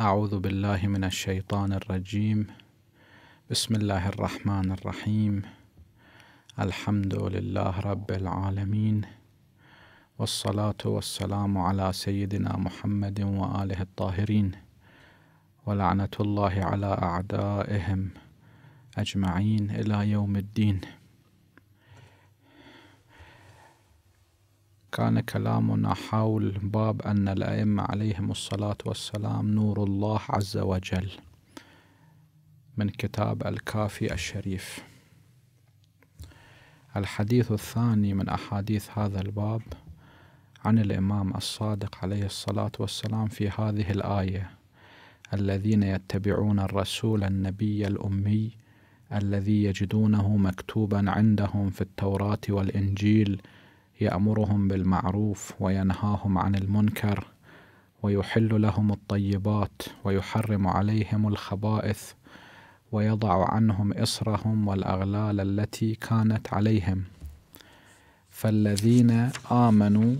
أعوذ بالله من الشيطان الرجيم. بسم الله الرحمن الرحيم. الحمد لله رب العالمين، والصلاة والسلام على سيدنا محمد وآله الطاهرين، ولعنة الله على أعدائهم أجمعين إلى يوم الدين. كان كلامنا حول باب أن الأئمة عليهم الصلاة والسلام نور الله عز وجل، من كتاب الكافي الشريف. الحديث الثاني من أحاديث هذا الباب عن الإمام الصادق عليه الصلاة والسلام في هذه الآية: الذين يتبعون الرسول النبي الأمي الذي يجدونه مكتوبا عندهم في التوراة والإنجيل، يأمرهم بالمعروف وينهاهم عن المنكر، ويحل لهم الطيبات ويحرم عليهم الخبائث، ويضع عنهم إصرهم والأغلال التي كانت عليهم، فالذين آمنوا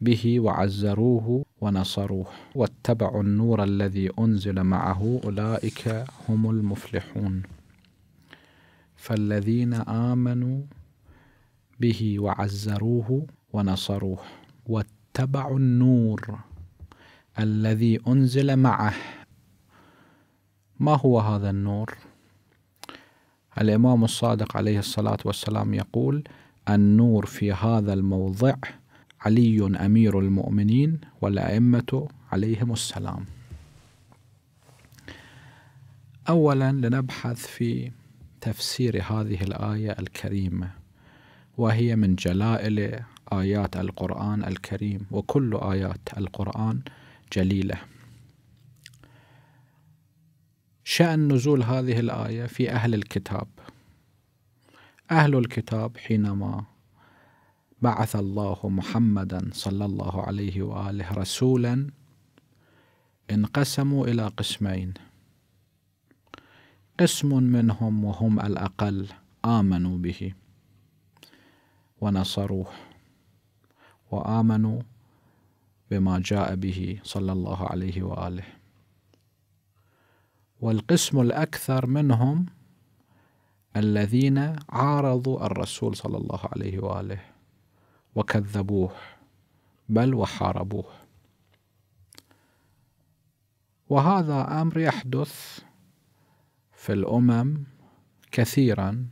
به وعزروه ونصروه واتبعوا النور الذي أنزل معه أولئك هم المفلحون. فالذين آمنوا به وعزروه ونصروه واتبعوا النور الذي أنزل معه. ما هو هذا النور؟ الإمام الصادق عليه الصلاة والسلام يقول: النور في هذا الموضع علي أمير المؤمنين والأئمة عليهم السلام. أولا لنبحث في تفسير هذه الآية الكريمة، وهي من جلائل آيات القرآن الكريم، وكل آيات القرآن جليلة. شأن نزول هذه الآية في أهل الكتاب. أهل الكتاب حينما بعث الله محمدا صلى الله عليه وآله رسولا انقسموا إلى قسمين: قسم منهم وهم الأقل آمنوا به ونصروه وآمنوا بما جاء به صلى الله عليه وآله، والقسم الأكثر منهم الذين عارضوا الرسول صلى الله عليه وآله وكذبوه بل وحاربوه. وهذا أمر يحدث في الأمم كثيرا.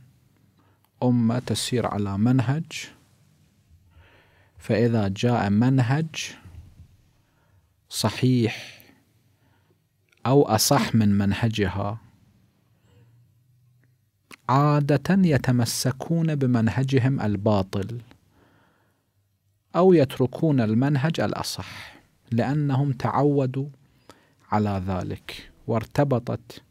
أمة تسير على منهج، فإذا جاء منهج صحيح أو أصح من منهجها عادة يتمسكون بمنهجهم الباطل أو يتركون المنهج الأصح، لأنهم تعودوا على ذلك وارتبطت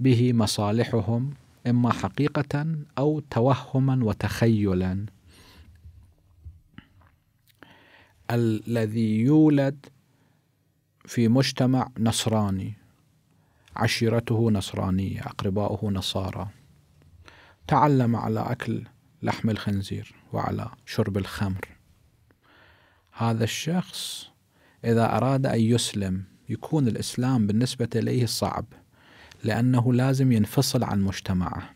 به مصالحهم إما حقيقة أو توهما وتخيلا. الذي يولد في مجتمع نصراني، عشيرته نصرانية، أقرباؤه نصارى، تعلم على أكل لحم الخنزير وعلى شرب الخمر، هذا الشخص إذا أراد أن يسلم يكون الإسلام بالنسبة إليه صعب، لأنه لازم ينفصل عن مجتمعه.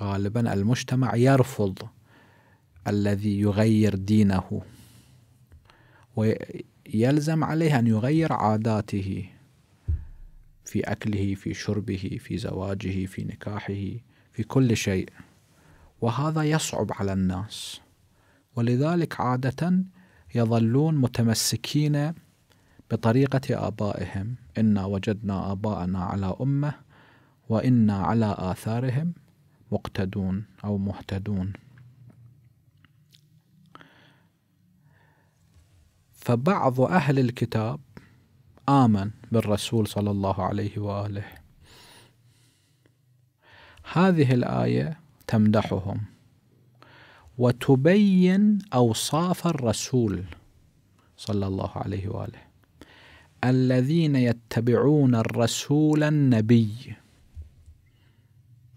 غالبا المجتمع يرفض الذي يغير دينه، ويلزم عليه أن يغير عاداته في أكله، في شربه، في زواجه، في نكاحه، في كل شيء، وهذا يصعب على الناس، ولذلك عادة يظلون متمسكين بطريقة آبائهم: إنا وجدنا آباءنا على أمة وإنا على آثارهم مقتدون أو مهتدون. فبعض أهل الكتاب آمن بالرسول صلى الله عليه وآله، هذه الآية تمدحهم وتبين أوصاف الرسول صلى الله عليه وآله. الذين يتبعون الرسول النبي.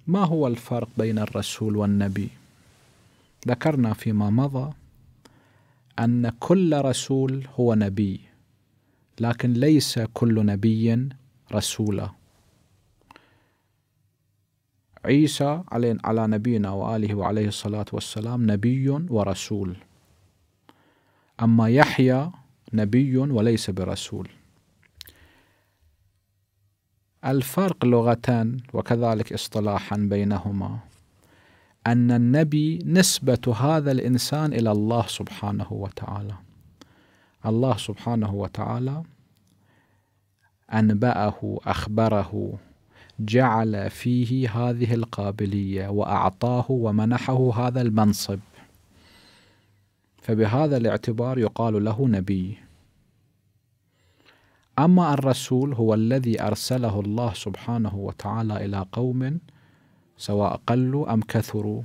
ما هو الفرق بين الرسول والنبي؟ ذكرنا فيما مضى أن كل رسول هو نبي، لكن ليس كل نبي رسولا. عيسى على نبينا وآله وعليه الصلاة والسلام نبي ورسول، أما يحيى نبي وليس برسول. الفرق لغة وكذلك اصطلاحا بينهما أن النبي نسبة هذا الإنسان إلى الله سبحانه وتعالى. الله سبحانه وتعالى أنبأه، أخبره، جعل فيه هذه القابلية وأعطاه ومنحه هذا المنصب، فبهذا الاعتبار يقال له نبي. أما الرسول هو الذي أرسله الله سبحانه وتعالى إلى قوم سواء قلوا أم كثروا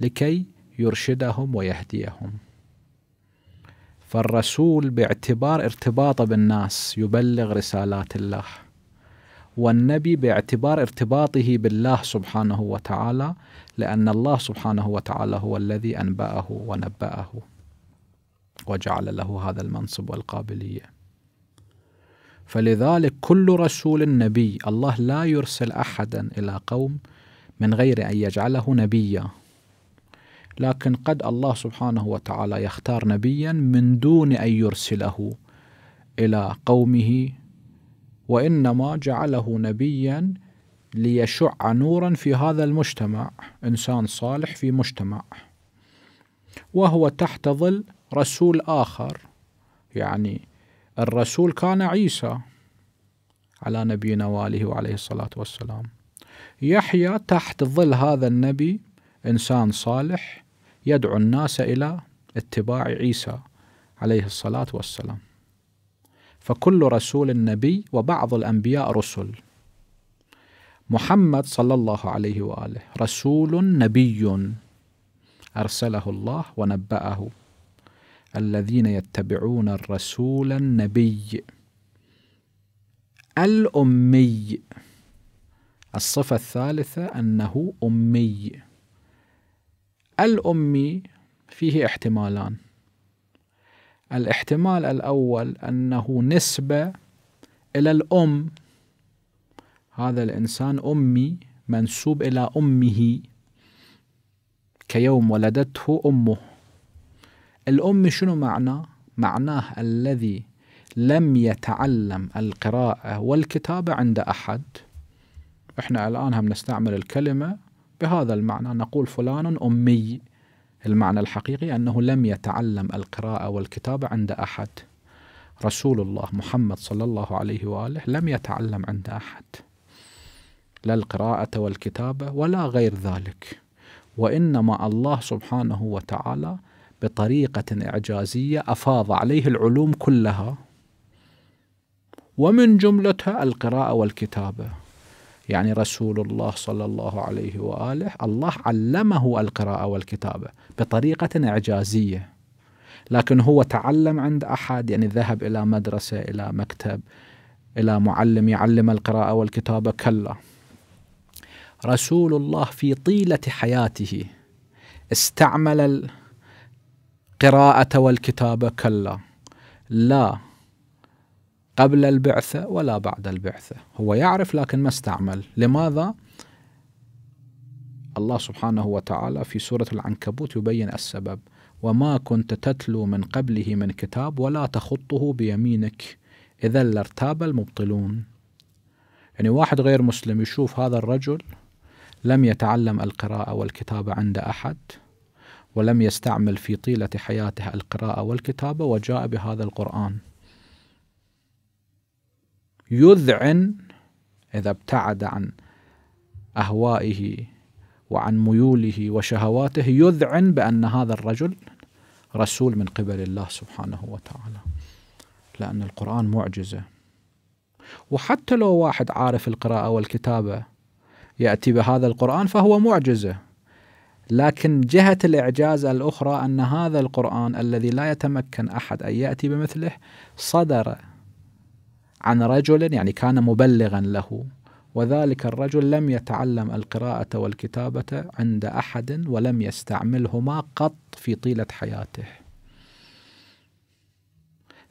لكي يرشدهم ويهديهم، فالرسول باعتبار ارتباطه بالناس يبلغ رسالات الله، والنبي باعتبار ارتباطه بالله سبحانه وتعالى، لأن الله سبحانه وتعالى هو الذي أنبأه ونبأه وجعل له هذا المنصب والقابلية. فلذلك كل رسول نبي. الله لا يرسل أحدا إلى قوم من غير أن يجعله نبيا، لكن قد الله سبحانه وتعالى يختار نبيا من دون أن يرسله إلى قومه، وإنما جعله نبيا ليشع نورا في هذا المجتمع، إنسان صالح في مجتمع، وهو تحت ظل رسول آخر. يعني الرسول كان عيسى على نبينا وآله وعليه الصلاة والسلام، يحيى تحت ظل هذا النبي إنسان صالح يدعو الناس إلى اتباع عيسى عليه الصلاة والسلام. فكل رسول نبي، وبعض الأنبياء رسل. محمد صلى الله عليه وآله رسول نبي أرسله الله ونبأه، الذين يتبعون الرسول النبي الأمي. الصفة الثالثة أنه أمي. الأمي فيه احتمالان. الاحتمال الأول أنه نسبة إلى الأم، هذا الإنسان أمي، منسوب إلى أمه كيوم ولدته أمه. الأم شنو معناه؟ معناه الذي لم يتعلم القراءة والكتابة عند أحد. إحنا الآن هم نستعمل الكلمة بهذا المعنى، نقول فلان أمي. المعنى الحقيقي أنه لم يتعلم القراءة والكتابة عند أحد. رسول الله محمد صلى الله عليه وآله لم يتعلم عند أحد لا القراءة والكتابة ولا غير ذلك، وإنما الله سبحانه وتعالى بطريقة إعجازية أفاض عليه العلوم كلها، ومن جملتها القراءة والكتابة. يعني رسول الله صلى الله عليه وآله الله علمه القراءة والكتابة بطريقة إعجازية، لكن هو تعلم عند أحد؟ يعني ذهب إلى مدرسة، إلى مكتب، إلى معلم يعلم القراءة والكتابة؟ كلا. رسول الله في طيلة حياته استعمل القراءة والكتابة؟ كلا، لا قبل البعثة ولا بعد البعثة. هو يعرف لكن ما استعمل. لماذا؟ الله سبحانه وتعالى في سورة العنكبوت يبين السبب: وما كنت تتلو من قبله من كتاب ولا تخطه بيمينك إذا لارتاب المبطلون. يعني واحد غير مسلم يشوف هذا الرجل لم يتعلم القراءة والكتابة عند أحد ولم يستعمل في طيلة حياته القراءة والكتابة وجاء بهذا القرآن، يذعن إذا ابتعد عن أهوائه وعن ميوله وشهواته، يذعن بأن هذا الرجل رسول من قبل الله سبحانه وتعالى، لأن القرآن معجزة. وحتى لو واحد عارف القراءة والكتابة يأتي بهذا القرآن فهو معجزة، لكن جهة الإعجاز الأخرى أن هذا القرآن الذي لا يتمكن أحد أن يأتي بمثله صدر عن رجل، يعني كان مبلغا له، وذلك الرجل لم يتعلم القراءة والكتابة عند أحد ولم يستعملهما قط في طيلة حياته،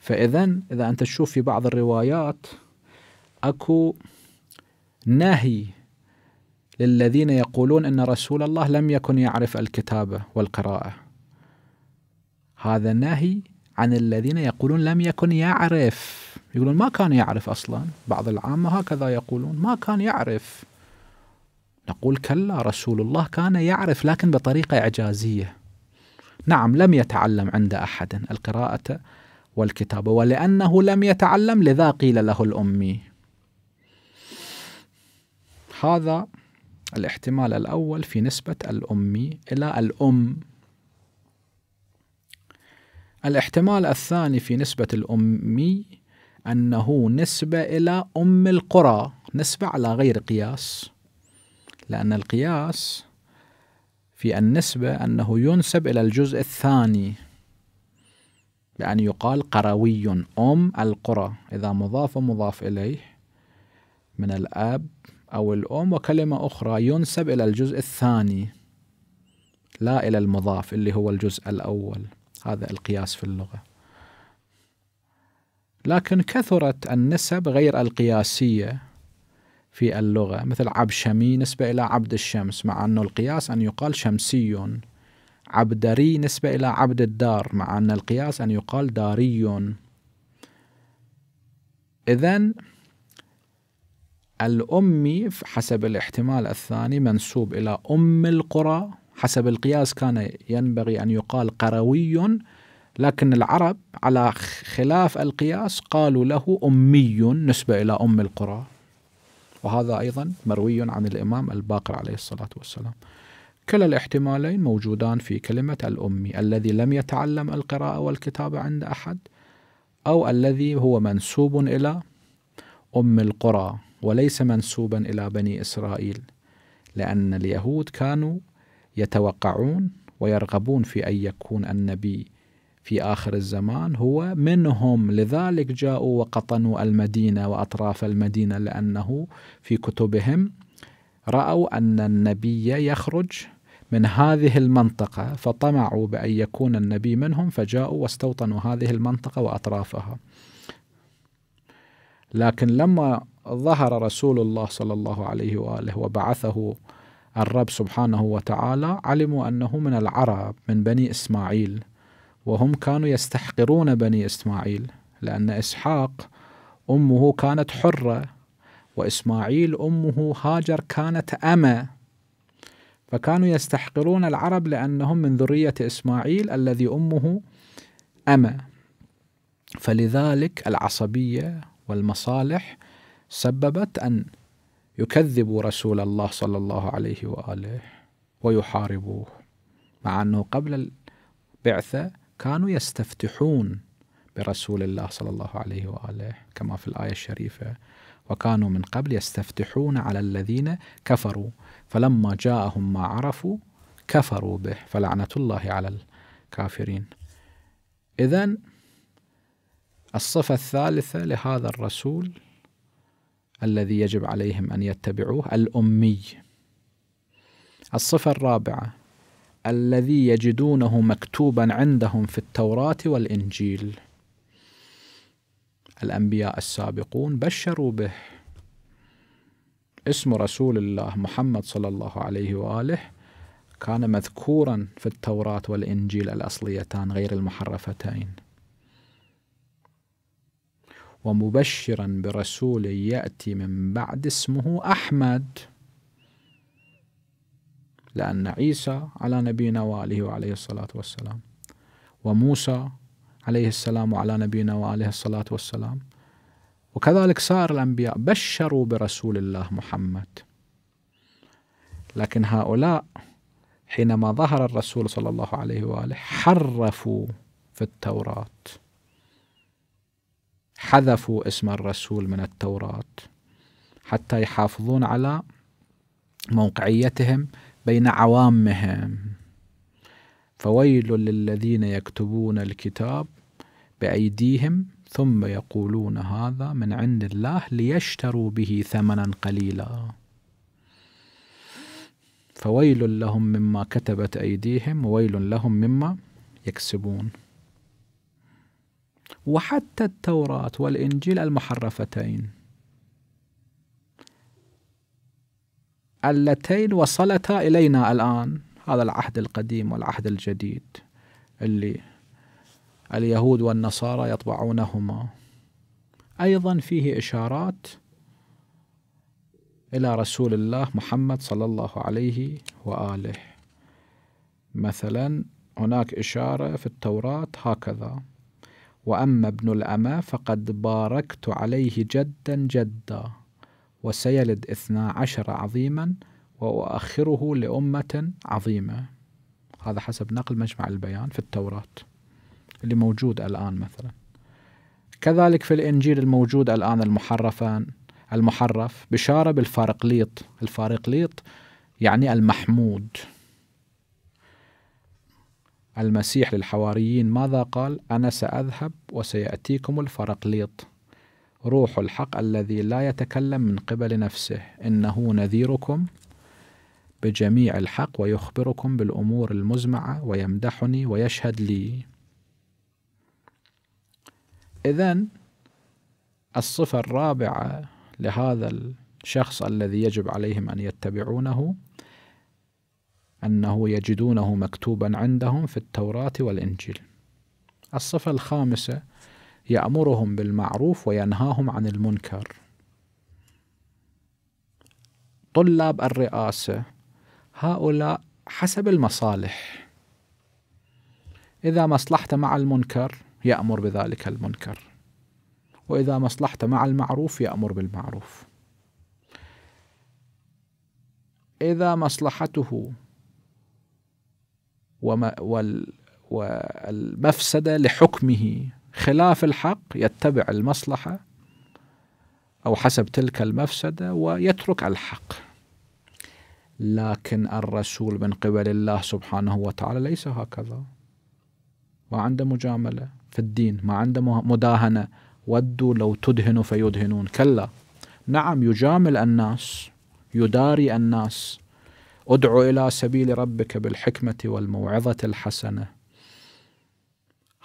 فإذا إذا أنت تشوف في بعض الروايات أكو نهي للذين يقولون أن رسول الله لم يكن يعرف الكتابة والقراءة، هذا نهي عن الذين يقولون لم يكن يعرف، يقولون ما كان يعرف أصلا، بعض العامة هكذا يقولون ما كان يعرف. نقول كلا، رسول الله كان يعرف لكن بطريقة إعجازية. نعم لم يتعلم عند أحد القراءة والكتابة، ولأنه لم يتعلم لذا قيل له الأمي. هذا الاحتمال الأول في نسبة الأمي إلى الأم. الاحتمال الثاني في نسبة الأمي أنه نسبة إلى أم القرى، نسبة على غير قياس، لأن القياس في النسبة أنه ينسب إلى الجزء الثاني، لأن يقال قروي أم القرى إذا مضاف ومضاف إليه من الأب أو الأم، وكلمة أخرى ينسب إلى الجزء الثاني لا إلى المضاف اللي هو الجزء الأول. هذا القياس في اللغة. لكن كثرت النسب غير القياسية في اللغة، مثل عبشمي نسبة إلى عبد الشمس مع أنه القياس أن يقال شمسي، عبدري نسبة إلى عبد الدار مع أن القياس أن يقال داري. إذن الأمي حسب الاحتمال الثاني منسوب إلى أم القرى، حسب القياس كان ينبغي أن يقال قروي، لكن العرب على خلاف القياس قالوا له أمي نسبة إلى أم القرى، وهذا أيضا مروي عن الإمام الباقر عليه الصلاة والسلام. كلا الاحتمالين موجودان في كلمة الأمي، الذي لم يتعلم القراءة والكتابة عند أحد، أو الذي هو منسوب إلى أم القرى وليس منسوبا إلى بني إسرائيل، لأن اليهود كانوا يتوقعون ويرغبون في أن يكون النبي في آخر الزمان هو منهم، لذلك جاءوا وقطنوا المدينة وأطراف المدينة، لأنه في كتبهم رأوا أن النبي يخرج من هذه المنطقة، فطمعوا بأن يكون النبي منهم، فجاءوا واستوطنوا هذه المنطقة وأطرافها. لكن لما ظهر رسول الله صلى الله عليه وآله وبعثه الرب سبحانه وتعالى، علموا أنه من العرب من بني إسماعيل، وهم كانوا يستحقرون بني إسماعيل، لأن إسحاق أمه كانت حرة وإسماعيل أمه هاجر كانت أمة، فكانوا يستحقرون العرب لأنهم من ذرية إسماعيل الذي أمه أمة، فلذلك العصبية والمصالح سببت أن يكذبوا رسول الله صلى الله عليه وآله ويحاربوه، مع أنه قبل البعثة كانوا يستفتحون برسول الله صلى الله عليه وآله كما في الآية الشريفة، وكانوا من قبل يستفتحون على الذين كفروا فلما جاءهم ما عرفوا كفروا به، فلعنة الله على الكافرين. إذن الصفة الثالثة لهذا الرسول الذي يجب عليهم أن يتبعوه الأمي. الصفة الرابعة الذي يجدونه مكتوبا عندهم في التوراة والإنجيل، الأنبياء السابقون بشروا به. اسم رسول الله محمد صلى الله عليه وآله كان مذكورا في التوراة والإنجيل الأصليتان غير المحرفتين، ومبشرا برسول يأتي من بعد اسمه أحمد، لأن عيسى على نبينا وآله وعليه الصلاة والسلام، وموسى عليه السلام وعلى نبينا وآله الصلاة والسلام، وكذلك سائر الأنبياء بشروا برسول الله محمد. لكن هؤلاء حينما ظهر الرسول صلى الله عليه وآله حرفوا في التوراة، حذفوا اسم الرسول من التوراة حتى يحافظون على موقعيتهم بين عوامهم. فويل للذين يكتبون الكتاب بأيديهم ثم يقولون هذا من عند الله ليشتروا به ثمنا قليلا، فويل لهم مما كتبت أيديهم وويل لهم مما يكسبون. وحتى التوراة والإنجيل المحرفتين اللتين وصلتا إلينا الآن. هذا العهد القديم والعهد الجديد اللي اليهود والنصارى يطبعونهما أيضا فيه إشارات إلى رسول الله محمد صلى الله عليه وآله. مثلا هناك إشارة في التوراة هكذا: وأما ابن الأمة فقد باركت عليه جدا جدا وسيلد 12 عظيما وأؤخره لأمة عظيمة. هذا حسب نقل مجمع البيان في التوراة اللي موجود الآن. مثلا كذلك في الإنجيل الموجود الآن المحرف بشارة بالفارقليط. الفارقليط يعني المحمود. المسيح للحواريين ماذا قال؟ أنا سأذهب وسيأتيكم الفارقليط روح الحق الذي لا يتكلم من قبل نفسه إنه نذيركم بجميع الحق ويخبركم بالأمور المزمعة ويمدحني ويشهد لي. إذن الصفة الرابعة لهذا الشخص الذي يجب عليهم أن يتبعونه أنه يجدونه مكتوبا عندهم في التوراة والإنجيل. الصفة الخامسة يأمرهم بالمعروف وينهاهم عن المنكر. طلاب الرئاسة هؤلاء حسب المصالح، إذا مصلحته مع المنكر يأمر بذلك المنكر، وإذا مصلحته مع المعروف يأمر بالمعروف. إذا مصلحته والمفسدة لحكمه خلاف الحق يتبع المصلحة أو حسب تلك المفسدة ويترك الحق. لكن الرسول من قبل الله سبحانه وتعالى ليس هكذا، ما عنده مجاملة في الدين، ما عنده مداهنة. ودوا لو تدهنوا فيدهنون، كلا. نعم يجامل الناس، يداري الناس. ادعو إلى سبيل ربك بالحكمة والموعظة الحسنة،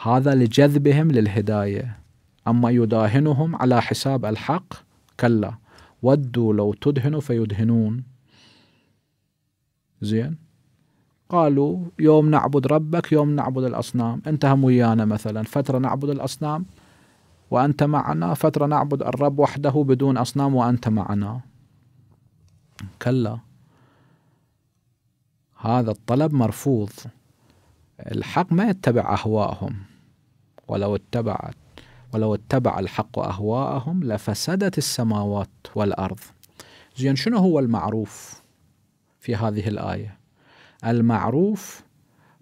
هذا لجذبهم للهداية. أما يداهنهم على حساب الحق، كلا. ودوا لو تدهنوا فيدهنون. زين، قالوا يوم نعبد ربك يوم نعبد الأصنام، أنت هم ويانا مثلا فترة نعبد الأصنام وأنت معنا، فترة نعبد الرب وحده بدون أصنام وأنت معنا. كلا، هذا الطلب مرفوض. الحق ما يتبع أهواءهم، ولو اتبع الحق أهواءهم لفسدت السماوات والأرض. زين، شنو هو المعروف في هذه الآية؟ المعروف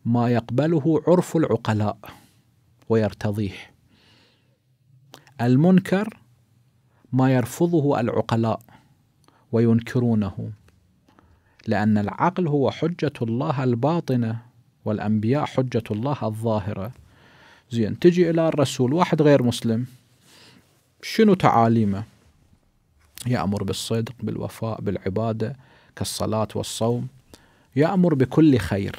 ما يقبله عرف العقلاء ويرتضيه. المنكر ما يرفضه العقلاء وينكرونه، لأن العقل هو حجة الله الباطنة والأنبياء حجة الله الظاهرة. زين، تجي إلى الرسول واحد غير مسلم، شنو تعاليمه؟ يأمر بالصدق، بالوفاء، بالعبادة كالصلاة والصوم، يأمر بكل خير.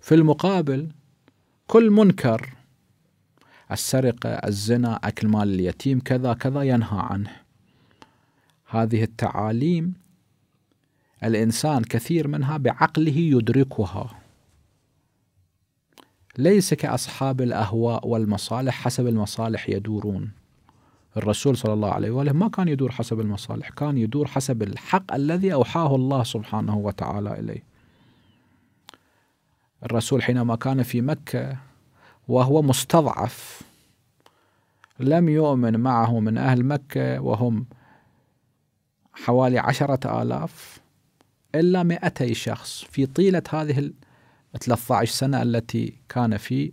في المقابل كل منكر، السرقة، الزنا، أكل مال اليتيم، كذا كذا، ينهى عنه. هذه التعاليم الإنسان كثير منها بعقله يدركها، ليس كأصحاب الأهواء والمصالح حسب المصالح يدورون. الرسول صلى الله عليه وآله ما كان يدور حسب المصالح، كان يدور حسب الحق الذي أوحاه الله سبحانه وتعالى إليه. الرسول حينما كان في مكة وهو مستضعف لم يؤمن معه من أهل مكة وهم حوالي 10,000 إلا 200 شخص في طيلة هذه 13 سنة التي كان في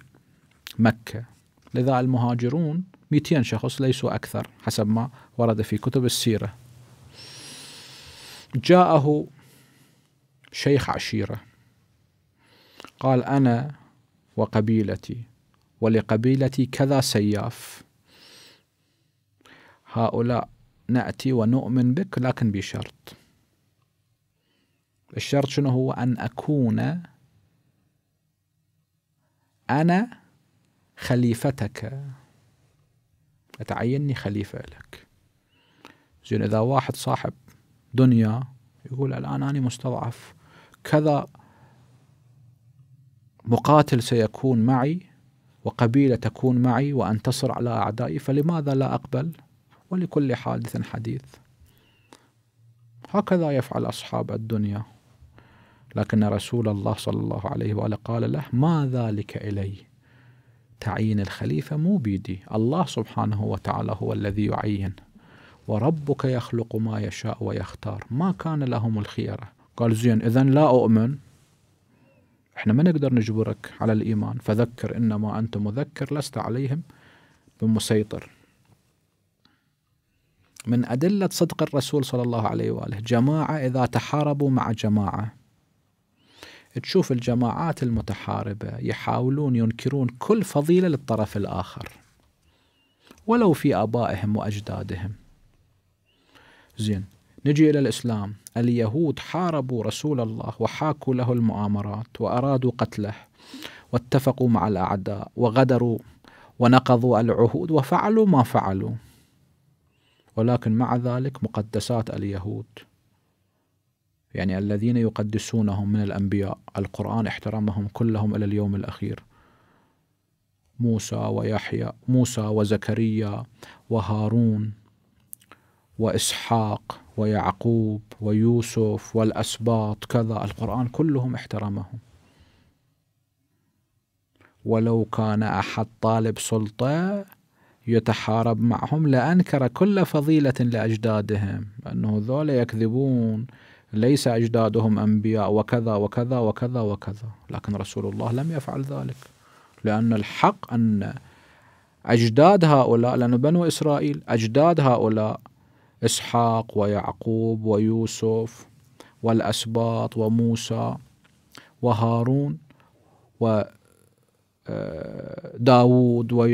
مكة. لذا المهاجرون 200 شخص ليسوا أكثر حسب ما ورد في كتب السيرة. جاءه شيخ عشيرة قال أنا وقبيلتي ولقبيلتي كذا سياف، هؤلاء نأتي ونؤمن بك لكن بشرط. الشرط شنو هو؟ أن أكون أنا خليفتك، اتعينني خليفة لك. زين اذا واحد صاحب دنيا يقول الان انا مستضعف، كذا مقاتل سيكون معي وقبيلة تكون معي وانتصر على اعدائي، فلماذا لا اقبل؟ ولكل حادث حديث. هكذا يفعل اصحاب الدنيا. لكن رسول الله صلى الله عليه وآله قال له: ما ذلك إلي، تعيين الخليفة مو بيدي، الله سبحانه وتعالى هو الذي يعين، وربك يخلق ما يشاء ويختار، ما كان لهم الخيرة. قال: زين إذن لا أؤمن، إحنا ما نقدر نجبرك على الإيمان، فذكر إنما أنت مذكر، لست عليهم بمسيطر. من أدلة صدق الرسول صلى الله عليه وآله، جماعة إذا تحاربوا مع جماعة، تشوف الجماعات المتحاربة يحاولون ينكرون كل فضيلة للطرف الآخر ولو في آبائهم وأجدادهم. زين نجي إلى الإسلام، اليهود حاربوا رسول الله وحاكوا له المؤامرات وأرادوا قتله، واتفقوا مع الأعداء وغدروا ونقضوا العهود وفعلوا ما فعلوا، ولكن مع ذلك مقدسات اليهود، يعني الذين يقدسونهم من الأنبياء، القرآن احترمهم كلهم إلى اليوم الأخير، موسى ويحيى، موسى وزكريا وهارون وإسحاق ويعقوب ويوسف والأسباط، كذا القرآن كلهم احترمهم. ولو كان أحد طالب سلطة يتحارب معهم لأنكر كل فضيلة لأجدادهم، أنه ذول يكذبون، ليس أجدادهم أنبياء وكذا وكذا وكذا وكذا. لكن رسول الله لم يفعل ذلك، لأن الحق أن أجداد هؤلاء، لأن بنو إسرائيل أجداد هؤلاء إسحاق ويعقوب ويوسف والأسباط وموسى وهارون وداود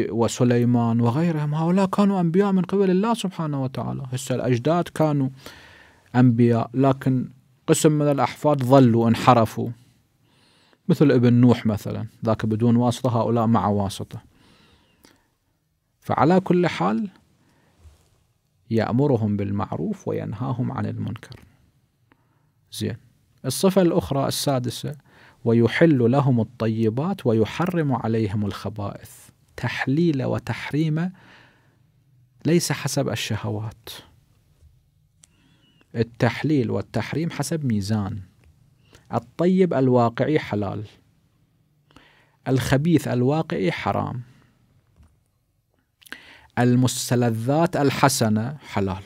وسليمان وغيرهم، هؤلاء كانوا أنبياء من قبل الله سبحانه وتعالى. هسه الأجداد كانوا أنبياء، لكن قسم من الأحفاد ظلوا انحرفوا، مثل ابن نوح مثلا، ذاك بدون واسطة، هؤلاء مع واسطة. فعلى كل حال يأمرهم بالمعروف وينهاهم عن المنكر. زين الصفة الأخرى السادسة: ويحل لهم الطيبات ويحرم عليهم الخبائث، تحليل وتحريم ليس حسب الشهوات، التحليل والتحريم حسب ميزان. الطيب الواقعي حلال، الخبيث الواقعي حرام. المستلذات الحسنة حلال،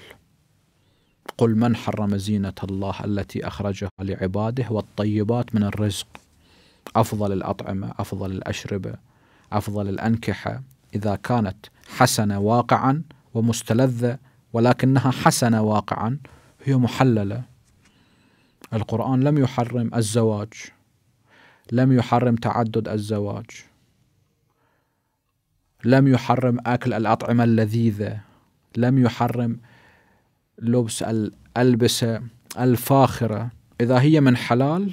قل من حرم زينة الله التي أخرجها لعباده والطيبات من الرزق، أفضل الأطعمة، أفضل الأشربة، أفضل الأنكحة، إذا كانت حسنة واقعا ومستلذة ولكنها حسنة واقعا هي محللة. القرآن لم يحرم الزواج، لم يحرم تعدد الزواج، لم يحرم أكل الأطعمة اللذيذة، لم يحرم لبس الألبسة الفاخرة، إذا هي من حلال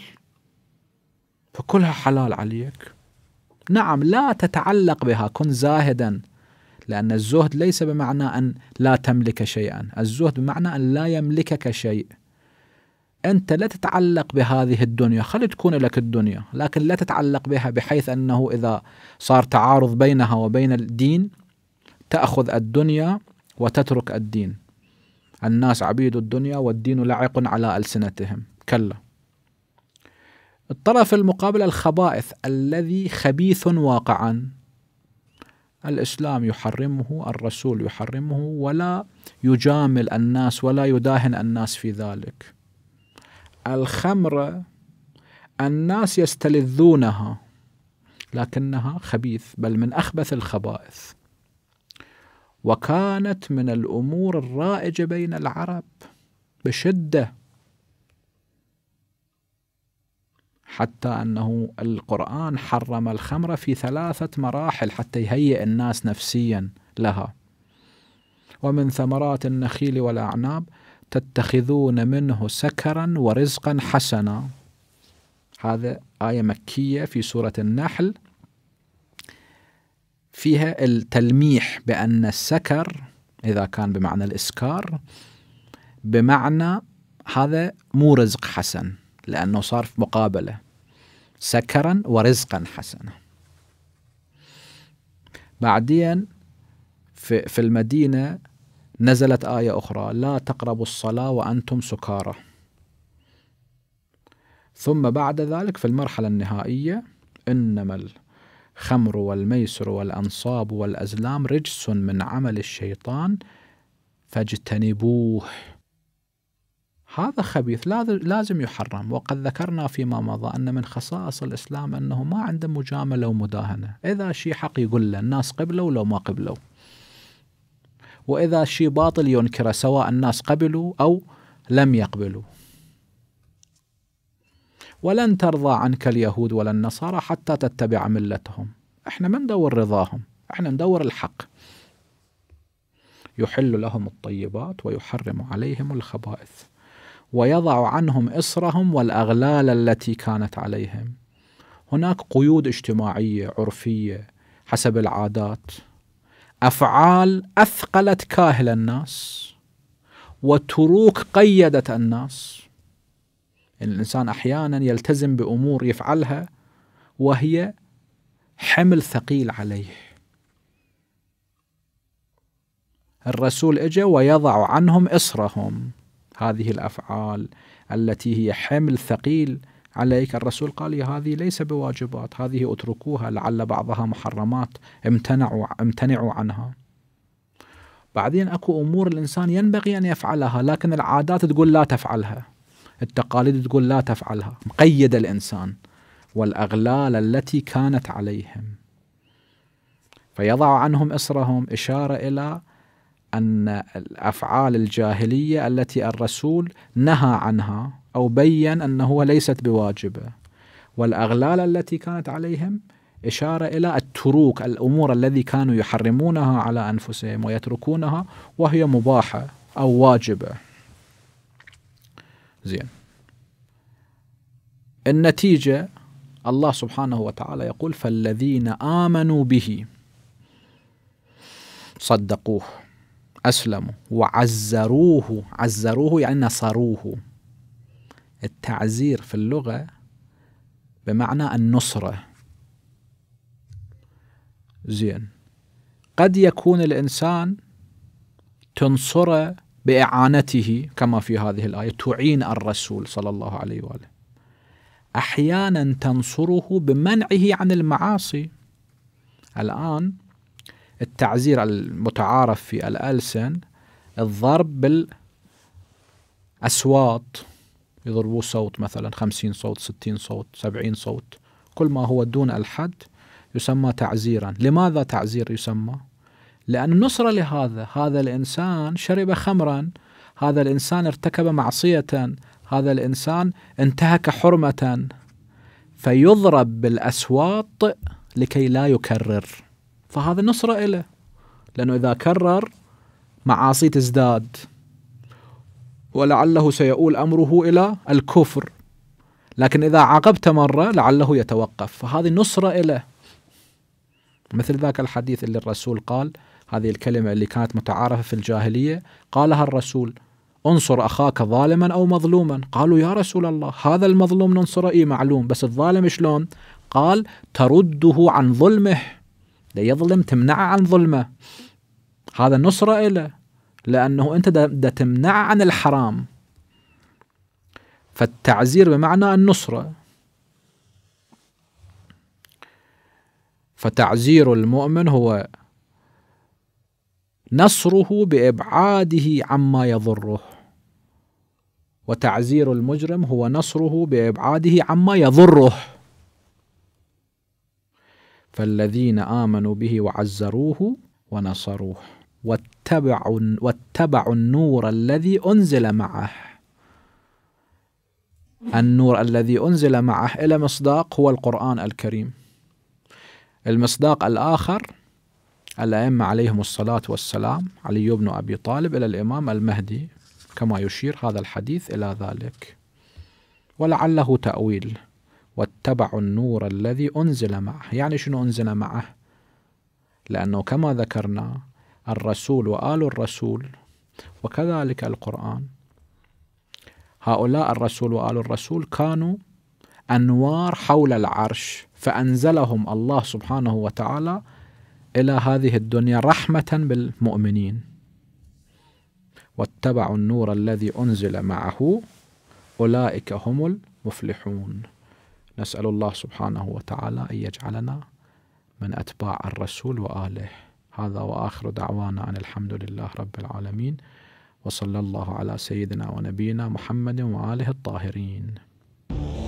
فكلها حلال عليك. نعم لا تتعلق بها، كن زاهدا، لأن الزهد ليس بمعنى أن لا تملك شيئا، الزهد بمعنى أن لا يملكك شيء، أنت لا تتعلق بهذه الدنيا، خلي تكون لك الدنيا، لكن لا تتعلق بها بحيث أنه إذا صار تعارض بينها وبين الدين تأخذ الدنيا وتترك الدين. الناس عبيد الدنيا والدين لاعق على ألسنتهم، كلا. الطرف المقابل الخبائث، الذي خبيث واقعا، الإسلام يحرمه، الرسول يحرمه، ولا يجامل الناس ولا يداهن الناس في ذلك. الخمر الناس يستلذونها لكنها خبيث، بل من أخبث الخبائث، وكانت من الأمور الرائجة بين العرب بشدة، حتى أنه القرآن حرم الخمر في 3 مراحل حتى يهيئ الناس نفسيا لها. ومن ثمرات النخيل والأعناب تتخذون منه سكرا ورزقا حسنا، هذا آية مكية في سورة النحل فيها التلميح بأن السكر إذا كان بمعنى الإسكار بمعنى هذا مو رزق حسن، لأنه صار في مقابلة سكرا ورزقا حسنا. بعدين في المدينة نزلت آية أخرى: لا تقربوا الصلاة وأنتم سكارى. ثم بعد ذلك في المرحلة النهائية: إنما الخمر والميسر والأنصاب والأزلام رجس من عمل الشيطان فاجتنبوه. هذا خبيث لازم يحرم، وقد ذكرنا فيما مضى أن من خصائص الإسلام أنه ما عنده مجاملة ومداهنة، إذا شيء حق يقول له الناس قبلوا ولو ما قبلوا، وإذا شيء باطل ينكره سواء الناس قبلوا أو لم يقبلوا. ولن ترضى عنك اليهود ولا النصارى حتى تتبع ملتهم. احنا ما ندور رضاهم، احنا ندور الحق. يحل لهم الطيبات ويحرم عليهم الخبائث ويضع عنهم إصرهم والأغلال التي كانت عليهم. هناك قيود اجتماعية عرفية حسب العادات، أفعال أثقلت كاهل الناس، وتروك قيدت الناس. الإنسان أحيانا يلتزم بأمور يفعلها وهي حمل ثقيل عليه. الرسول إجا ويضع عنهم إصرهم، هذه الأفعال التي هي حمل ثقيل عليك. الرسول قال: يا هذه ليس بواجبات، هذه اتركوها لعل بعضها محرمات، امتنعوا عنها. بعدين أكو أمور الإنسان ينبغي أن يفعلها، لكن العادات تقول لا تفعلها، التقاليد تقول لا تفعلها، مقيد الإنسان. والأغلال التي كانت عليهم فيضع عنهم إصرهم، إشارة إلى أن الأفعال الجاهلية التي الرسول نهى عنها أو بيّن أنه ليست بواجبة، والأغلال التي كانت عليهم إشارة إلى التروك، الأمور التي كانوا يحرمونها على أنفسهم ويتركونها وهي مباحة أو واجبة. زين، النتيجة الله سبحانه وتعالى يقول: فالذين آمنوا به صدقوه، أسلموا، وعزروه. عزروه يعني نصروه. التعزير في اللغة بمعنى النصرة. زين، قد يكون الإنسان تنصره بإعانته كما في هذه الآية، تعين الرسول صلى الله عليه وآله. أحيانا تنصره بمنعه عن المعاصي. الآن التعزير المتعارف في الألسن الضرب بالأصوات، يضربوا صوت مثلا 50 صوت 60 صوت 70 صوت، كل ما هو دون الحد يسمى تعزيرا. لماذا تعزير يسمى؟ لأن نصرة لهذا، هذا الإنسان شرب خمرا، هذا الإنسان ارتكب معصية، هذا الإنسان انتهك حرمة، فيضرب بالأصوات لكي لا يكرر. فهذا نصرة إله، لأنه إذا كرر معاصي تزداد، ولعله سيؤول أمره إلى الكفر، لكن إذا عاقبت مرة لعله يتوقف، فهذه نصرة إله. مثل ذاك الحديث اللي الرسول قال، هذه الكلمة اللي كانت متعارفة في الجاهلية قالها الرسول: انصر أخاك ظالما أو مظلوما. قالوا: يا رسول الله، هذا المظلوم ننصره إيه معلوم، بس الظالم شلون؟ قال: ترده عن ظلمه، لا يظلم تمنعه عن ظلمه، هذا نصرة إله، لأنه أنت دا تمنع عن الحرام. فالتعزير بمعنى النصرة. فتعزير المؤمن هو نصره بإبعاده عما يضره، وتعزير المجرم هو نصره بإبعاده عما يضره. فالذين آمنوا به وعزروه ونصروه واتبعوا النور الذي أنزل معه. النور الذي أنزل معه إلى مصداق هو القرآن الكريم. المصداق الآخر الأئمة عليهم الصلاة والسلام، علي بن أبي طالب إلى الإمام المهدي، كما يشير هذا الحديث إلى ذلك، ولعله تأويل. واتبعوا النور الذي أنزل معه، يعني شنو أنزل معه؟ لأنه كما ذكرنا الرسول وآل الرسول وكذلك القرآن، هؤلاء الرسول وآل الرسول كانوا أنوار حول العرش، فأنزلهم الله سبحانه وتعالى إلى هذه الدنيا رحمة بالمؤمنين. واتبعوا النور الذي أنزل معه أولئك هم المفلحون. نسأل الله سبحانه وتعالى أن يجعلنا من أتباع الرسول وآله. هذا وآخر دعوانا أن الحمد لله رب العالمين، وصلى الله على سيدنا ونبينا محمد وآله الطاهرين.